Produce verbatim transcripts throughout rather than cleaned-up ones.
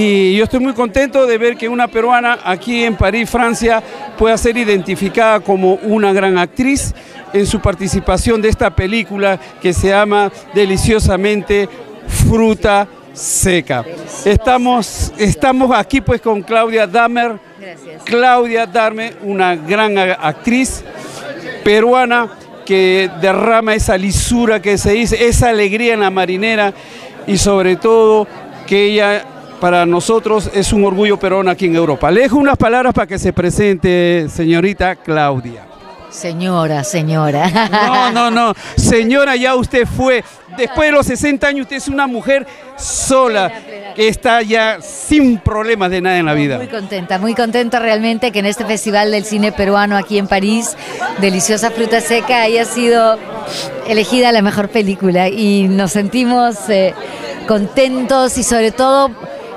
y yo estoy muy contento de ver que una peruana aquí en París, Francia, pueda ser identificada como una gran actriz en su participación de esta película que se llama Deliciosamente Fruta Seca. Estamos, estamos aquí pues con Claudia Dammert. Gracias. Claudia Dammert, una gran actriz peruana que derrama esa lisura que se dice, esa alegría en la marinera, y sobre todo que ella para nosotros es un orgullo peruano aquí en Europa. Le dejo unas palabras para que se presente, señorita Claudia. Señora, señora. No, no, no. Señora, ya usted fue. Después de los sesenta años, usted es una mujer sola, que está ya sin problemas de nada en la vida. Muy contenta, muy contenta realmente que en este Festival del Cine Peruano aquí en París, Deliciosa Fruta Seca, haya sido elegida la mejor película. Y nos sentimos eh, contentos y sobre todo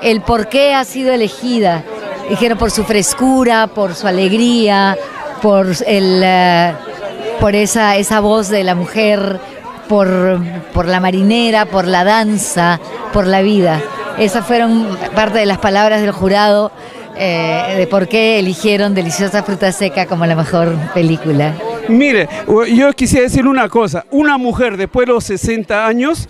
el por qué ha sido elegida. Dijeron por su frescura, por su alegría, por el uh, por esa esa voz de la mujer, por, por la marinera, por la danza, por la vida. Esas fueron parte de las palabras del jurado eh, de por qué eligieron Deliciosa Fruta Seca como la mejor película. Mire, yo quisiera decir una cosa, una mujer después de los sesenta años,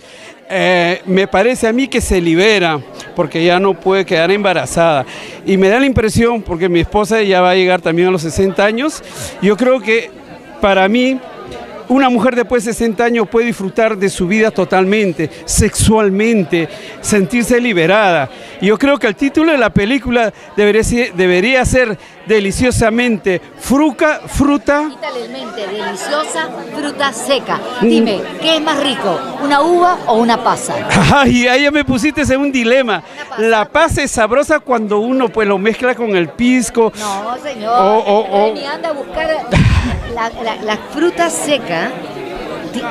eh, me parece a mí que se libera, porque ya no puede quedar embarazada. Y me da la impresión, porque mi esposa ya va a llegar también a los sesenta años, yo creo que para mí, una mujer después de sesenta años puede disfrutar de su vida totalmente, sexualmente, sentirse liberada. Yo creo que el título de la película debería ser, debería ser Deliciosamente Fruta, fruta... Quítale el mente, Deliciosa Fruta Seca. Dime, ¿qué es más rico, una uva o una pasa? Ay, ahí me pusiste en un dilema. Pasa. La pasa es sabrosa cuando uno pues lo mezcla con el pisco. No, señor, o, o, o... anda a buscar la, la, la fruta seca.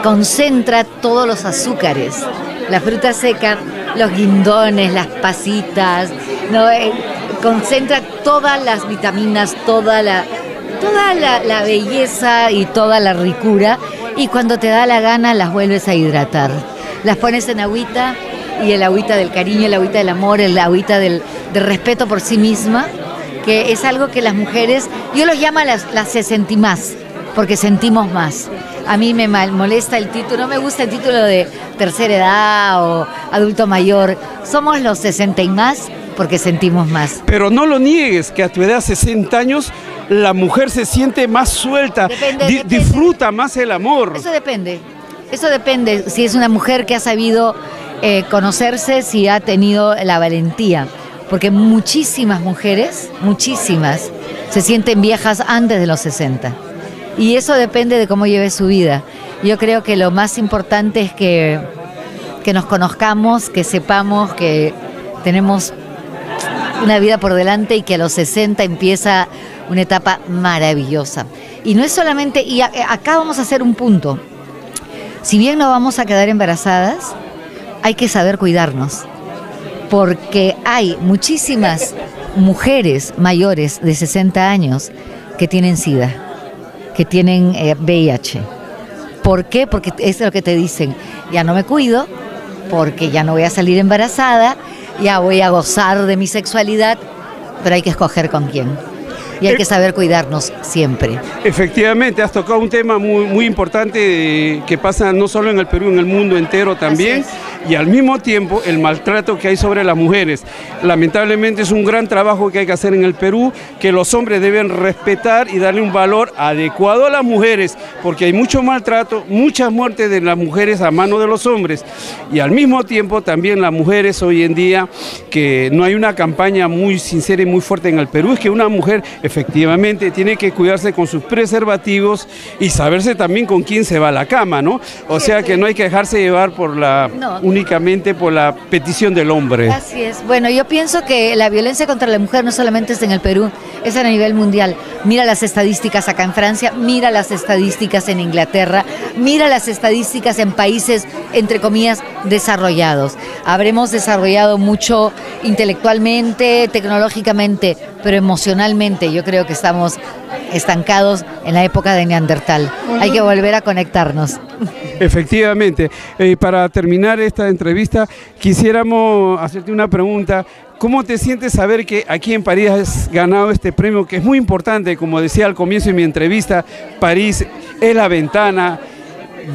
Concentra todos los azúcares. La fruta seca, los guindones, las pasitas, ¿no? Eh, concentra todas las vitaminas, toda la, toda la, la belleza y toda la ricura, y cuando te da la gana las vuelves a hidratar. Las pones en agüita, y el agüita del cariño, el agüita del amor, el agüita del, del respeto por sí misma, que es algo que las mujeres, yo los llamo las, las se sentí más, porque sentimos más. A mí me molesta el título, no me gusta el título de tercera edad o adulto mayor. Somos los sesenta y más porque sentimos más. Pero no lo niegues que a tu edad, sesenta años, la mujer se siente más suelta, depende, di depende. Disfruta más el amor. Eso depende, eso depende si es una mujer que ha sabido eh, conocerse, si ha tenido la valentía. Porque muchísimas mujeres, muchísimas, se sienten viejas antes de los sesenta. Y eso depende de cómo lleve su vida. Yo creo que lo más importante es que, que nos conozcamos, que sepamos que tenemos una vida por delante y que a los sesenta empieza una etapa maravillosa. Y no es solamente... Y a, acá vamos a hacer un punto. Si bien no vamos a quedar embarazadas, hay que saber cuidarnos. Porque hay muchísimas mujeres mayores de sesenta años que tienen SIDA, que tienen eh, V I H. ¿Por qué? Porque es lo que te dicen, ya no me cuido, porque ya no voy a salir embarazada, ya voy a gozar de mi sexualidad, pero hay que escoger con quién. Y hay que saber cuidarnos siempre. Efectivamente, has tocado un tema muy, muy importante de, que pasa no solo en el Perú, en el mundo entero también. Y al mismo tiempo el maltrato que hay sobre las mujeres. Lamentablemente es un gran trabajo que hay que hacer en el Perú, que los hombres deben respetar y darle un valor adecuado a las mujeres, porque hay mucho maltrato, muchas muertes de las mujeres a mano de los hombres. Y al mismo tiempo también las mujeres hoy en día, que no hay una campaña muy sincera y muy fuerte en el Perú, es que una mujer efectivamente tiene que cuidarse con sus preservativos y saberse también con quién se va a la cama, ¿no? O sea que no hay que dejarse llevar por la... No. Únicamente por la petición del hombre. Así es. Bueno, yo pienso que la violencia contra la mujer no solamente es en el Perú, es a nivel mundial. Mira las estadísticas acá en Francia, mira las estadísticas en Inglaterra, mira las estadísticas en países, entre comillas, desarrollados. Habremos desarrollado mucho intelectualmente, tecnológicamente, pero emocionalmente yo creo que estamos estancados en la época de Neandertal. Hay que volver a conectarnos. Efectivamente. Eh, para terminar esta entrevista, quisiéramos hacerte una pregunta. ¿Cómo te sientes saber que aquí en París has ganado este premio, que es muy importante? Como decía al comienzo de mi entrevista, París es la ventana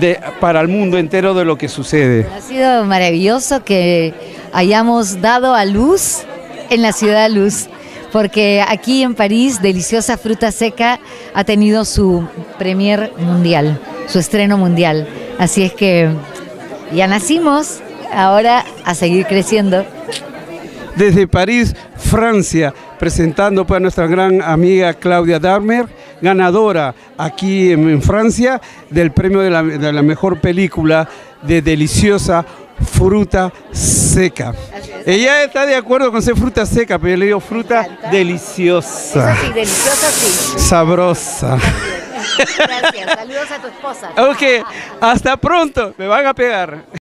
de, para el mundo entero de lo que sucede. Ha sido maravilloso que hayamos dado a luz en la ciudad luz, porque aquí en París, Deliciosa Fruta Seca ha tenido su premier mundial, su estreno mundial. Así es que ya nacimos, ahora a seguir creciendo. Desde París, Francia, presentando para nuestra gran amiga Claudia Dammert, ganadora aquí en Francia del premio de la, de la mejor película de Deliciosa Fruta Seca. Ella está de acuerdo con ser fruta seca, pero yo le digo fruta deliciosa. Eso sí, deliciosa sí. Sabrosa. Gracias, saludos a tu esposa. Ok, hasta pronto, me van a pegar.